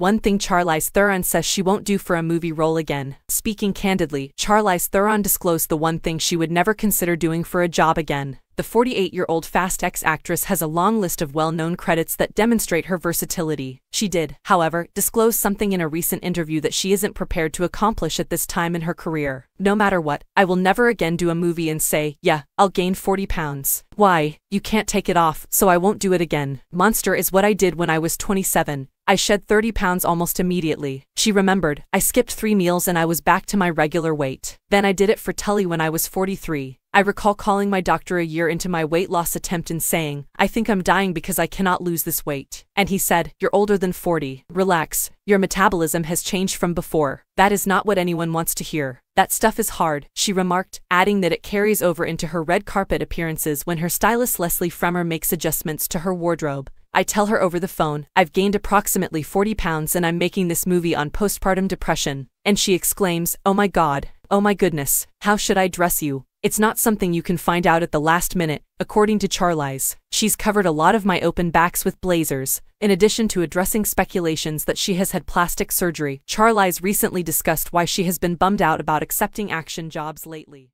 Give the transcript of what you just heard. One thing Charlize Theron says she won't do for a movie role again. Speaking candidly, Charlize Theron disclosed the one thing she would never consider doing for a job again. The 48-year-old Fast X actress has a long list of well-known credits that demonstrate her versatility. She did, however, disclose something in a recent interview that she isn't prepared to accomplish at this time in her career. No matter what, I will never again do a movie and say, yeah, I'll gain 40 pounds. Why? You can't take it off, so I won't do it again. Monster is what I did when I was 27. I shed 30 pounds almost immediately. She remembered, I skipped 3 meals and I was back to my regular weight. Then I did it for Tully when I was 43. I recall calling my doctor a year into my weight loss attempt and saying, I think I'm dying because I cannot lose this weight. And he said, you're older than 40. Relax, your metabolism has changed from before. That is not what anyone wants to hear. That stuff is hard, she remarked, adding that it carries over into her red carpet appearances when her stylist Leslie Fremer makes adjustments to her wardrobe. I tell her over the phone, I've gained approximately 40 pounds and I'm making this movie on postpartum depression. And she exclaims, oh my god, oh my goodness, how should I dress you? It's not something you can find out at the last minute, according to Charlize. She's covered a lot of my open backs with blazers. In addition to addressing speculations that she has had plastic surgery, Charlize recently discussed why she has been bummed out about accepting action jobs lately.